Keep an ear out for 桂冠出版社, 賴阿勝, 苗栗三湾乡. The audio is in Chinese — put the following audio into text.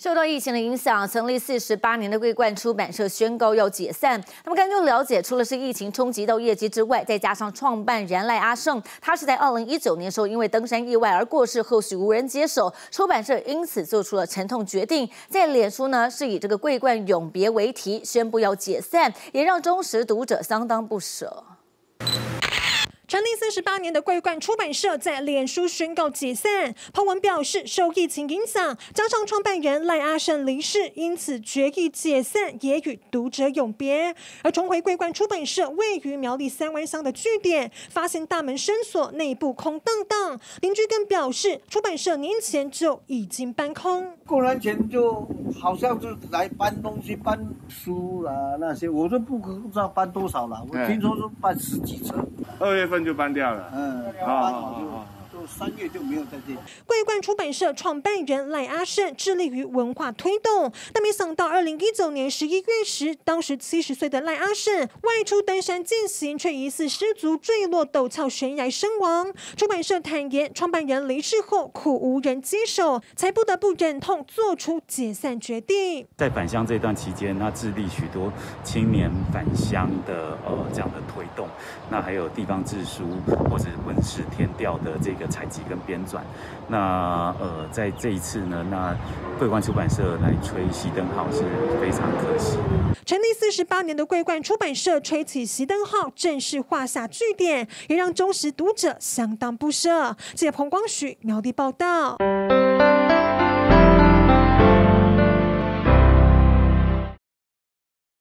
受到疫情的影响，成立48年的桂冠出版社宣告要解散。那么根据了解，除了是疫情冲击到业绩之外，再加上创办人赖阿胜，他是在2019年的时候因为登山意外而过世，后续无人接手，出版社因此做出了沉痛决定。在脸书呢，是以这个桂冠永别为题，宣布要解散，也让忠实读者相当不舍。 成立48年的桂冠出版社在脸书宣告解散。PO文表示，受疫情影响，加上创办人赖阿胜离世，因此决议解散，也与读者永别。而重回桂冠出版社位于苗栗三湾乡的据点，发现大门深锁，内部空荡荡。邻居更表示，出版社年前就已经搬空。过年前就好像就来搬东西，搬书啦、那些，我都不知道搬多少了。我听说是搬10几车。2月份。 就搬掉了，就3月就没有在这里。桂冠出版社创办人赖阿胜致力于文化推动，但没想到2019年11月时，当时70岁的赖阿胜外出登山进行，却疑似失足坠落陡峭悬崖身亡。出版社坦言，创办人离世后苦无人接手，才不得不忍痛做出解散决定。在返乡这段期间，他致力许多青年返乡的这样的推动，那还有地方志书或者文史田调的这个。 采集跟编撰，那在这一次呢，那桂冠出版社来吹熄灯号是非常可惜。成立48年的桂冠出版社吹起熄灯号，正式画下句点，也让忠实读者相当不舍。记者彭光许苗栗报道。